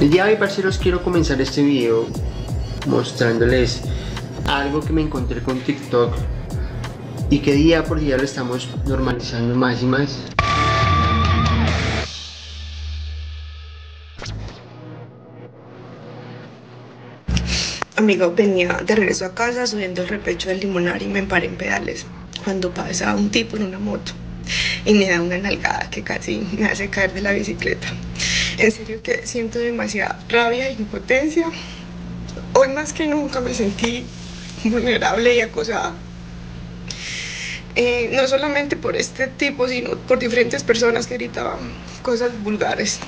El día de hoy, parceros, quiero comenzar este video mostrándoles algo que me encontré con TikTok y que día por día lo estamos normalizando más y más. Amigo, venía de regreso a casa subiendo el repecho del limonar y me paré en pedales cuando pasa un tipo en una moto y me da una nalgada que casi me hace caer de la bicicleta. En serio que siento demasiada rabia e impotencia. Hoy más que nunca me sentí vulnerable y acosada. No solamente por este tipo, sino por diferentes personas que gritaban cosas vulgares.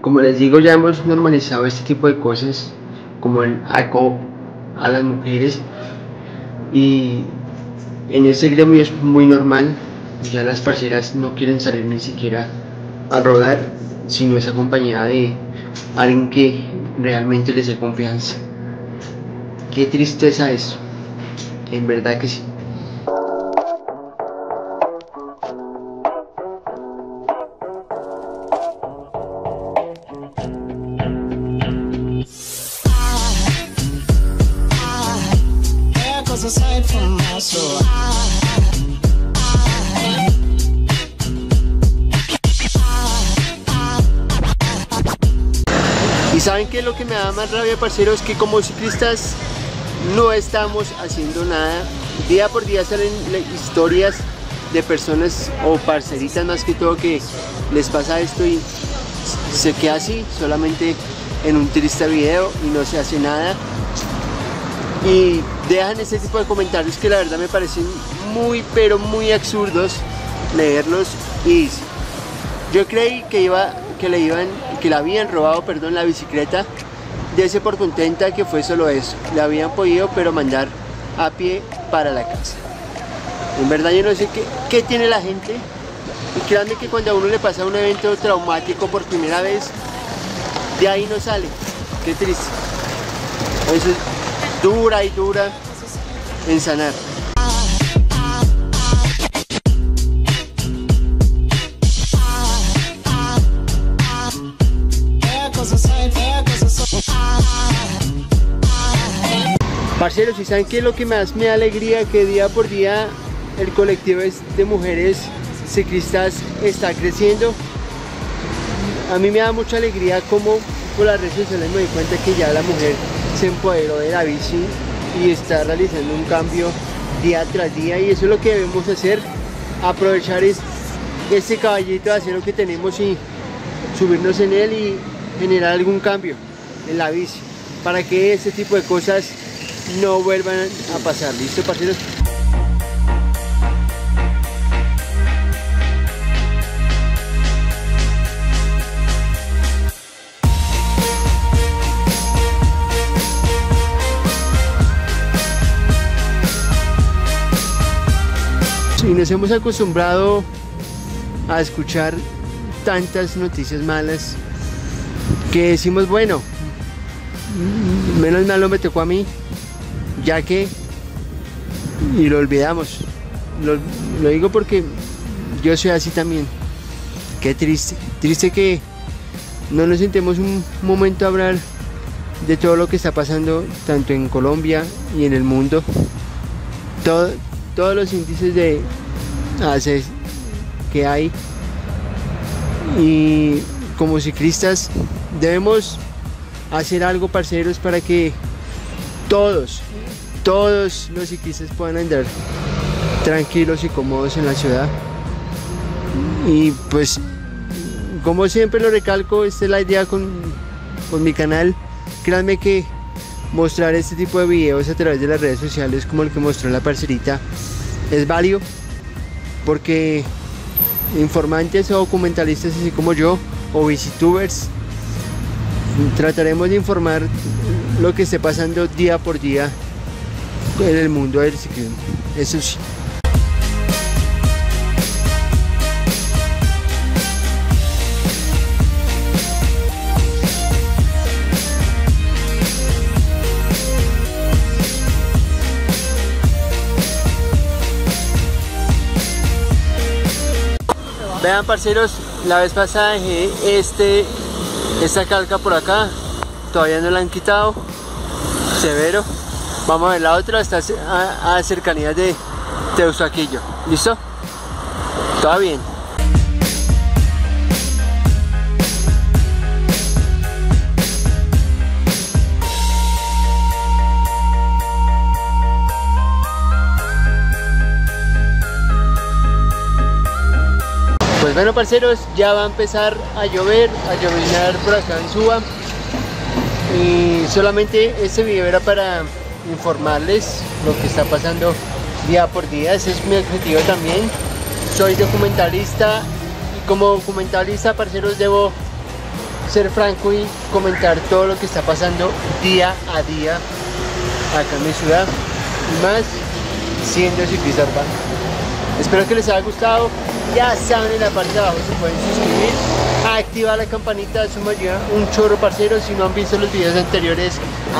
Como les digo, ya hemos normalizado este tipo de cosas, como el acoso a las mujeres, y en este gremio es muy normal. Ya las parceras no quieren salir ni siquiera a rodar si no es acompañada de alguien que realmente les dé confianza. Qué tristeza eso, en verdad que sí. Y saben que lo que me da más rabia, parceros, es que como ciclistas no estamos haciendo nada. Día por día salen historias de personas o parceritas más que todo que les pasa esto y se queda así, solamente en un triste video, y no se hace nada. Y dejan este tipo de comentarios que la verdad me parecen muy pero muy absurdos leerlos, y yo creí que le habían robado la bicicleta de ese por contenta que fue solo eso, la habían podido pero mandar a pie para la casa. En verdad yo no sé qué tiene la gente, y créanme que cuando a uno le pasa un evento traumático por primera vez, de ahí no sale. Qué triste. Eso es dura y dura en sanar. Parceros, ¿sí saben qué es lo que más me da alegría? Que día por día el colectivo de mujeres ciclistas está creciendo. A mí me da mucha alegría como por las redes sociales me doy cuenta que ya la mujer se empoderó de la bici y está realizando un cambio día tras día, y eso es lo que debemos hacer, aprovechar este caballito de acero que tenemos y subirnos en él y generar algún cambio en la bici para que este tipo de cosas no vuelvan a pasar. ¿Listo, parceros? Y nos hemos acostumbrado a escuchar tantas noticias malas que decimos, bueno, menos malo me tocó a mí, ya que, y lo olvidamos. Lo digo porque yo soy así también. Qué triste, triste que no nos sentemos un momento a hablar de todo lo que está pasando tanto en Colombia y en el mundo. Todos los índices de ACES que hay, y como ciclistas debemos hacer algo, parceros, para que todos los ciclistas puedan andar tranquilos y cómodos en la ciudad. Y pues, como siempre lo recalco, esta es la idea con mi canal. Créanme que mostrar este tipo de videos a través de las redes sociales, como el que mostró la parcerita, es válido, porque informantes o documentalistas así como yo o bicitubers trataremos de informar lo que esté pasando día por día en el mundo del ciclismo. Eso sí. Vean, parceros, la vez pasada dejé esta calca por acá, todavía no la han quitado, severo. Vamos a ver la otra, está a cercanías de Teusaquillo. ¿Listo? Todo bien. Bueno, parceros, ya va a empezar a llover, por acá en Suba, y solamente este video era para informarles lo que está pasando día por día. Ese es mi objetivo también. Soy documentalista y como documentalista, parceros, debo ser franco y comentar todo lo que está pasando día a día acá en mi ciudad, y más siendo ciclista urbano. Espero que les haya gustado. Ya saben, en la parte de abajo se pueden suscribir, activar la campanita, eso me ayuda un chorro, parceros. Si no han visto los videos anteriores,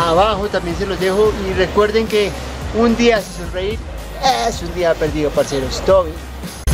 abajo también se los dejo. Y recuerden que un día sin sonreír es un día perdido, parceros. Todo bien.